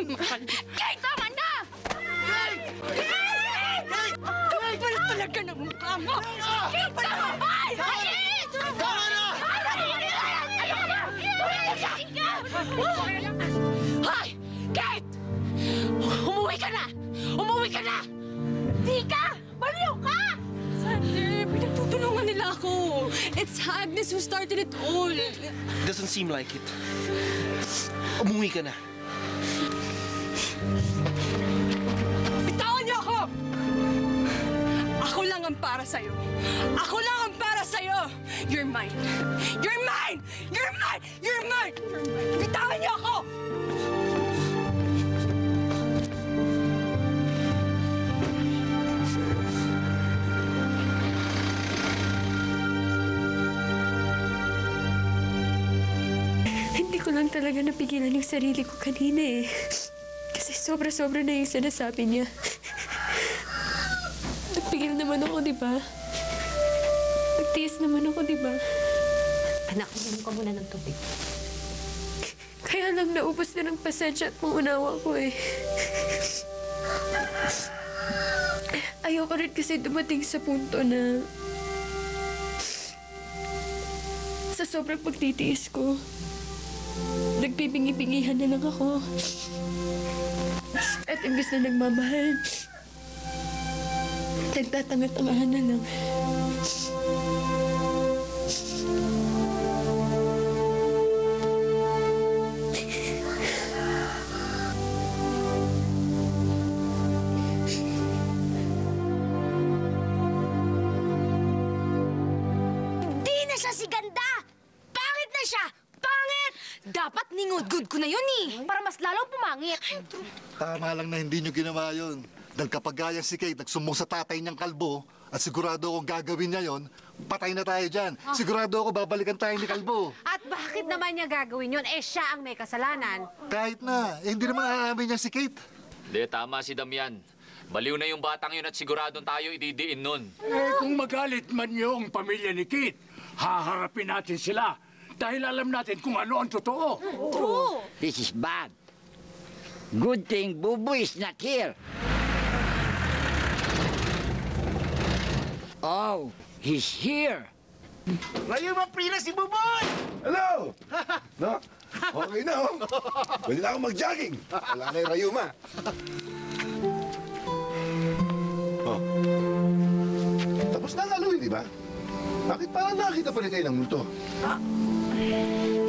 Kay, tama na! Kay! Kay! Kapal talaga ng mukha mo! Kay, tama ba? Tama na! Hoy! Kate! Umuwi ka na! Umuwi ka na! Di ka! Baliw ka! Sander, pinagtutulungan nila ako. It's Agnes who started it all. Doesn't seem like it. Umuwi ka na. Bitawan niyo ako! Ako lang ang para sa'yo. Ako lang ang para sa'yo! You're mine! You're mine! You're mine! You're mine! Bitawan niyo ako! Hindi ko lang talaga napigilan yung sarili ko kanina eh. Kasi sobra-sobra na yung sinasabi niya. Nagpigil naman ako, di ba? Nagtiis naman ako, di ba? Anak, uminom ka muna ng tubig. Kaya lang naubos na ng pasensya at pangunawa ko eh. Ayoko rin kasi dumating sa punto na... sa sobrang pagtitiis ko, nagpipingi-pingihan na lang ako. At imbis na nagmamahal, nagtatanga-tangahan na lang. Hindi na siya si Ganda! Bakit na siya? Pangit! Dapat ningudgud ko na yun eh. Para mas lalong pumangit. Tama lang na hindi nyo ginawa yun. Dahil kapag gaya si Kate, nagsumbong sa tatay niyang kalbo, at sigurado akong gagawin niya yun, patay na tayo dyan. Sigurado ako babalikan tayo ni kalbo. At bakit naman niya gagawin yun? Eh siya ang may kasalanan. Kahit na. Eh hindi naman aamin niya si Kate. Hindi, tama si Damian. Baliw na yung batang yun at siguradong tayo ididiin nun. Eh kung magalit man yung pamilya ni Kate, haharapin natin sila. Dahil alam natin kung ano ang totoo. True. This is bad. Good thing Bubu is not here. Oh, he's here. Layo ba prina si Buboy? Hello! No? Okay na, oh. Pwede na akong mag-jogging. Wala na yung Rayuma. Oh. Tapos na ang Halloween, di ba? Bakit parang nakakita pa rin kayo ng multo? Ah.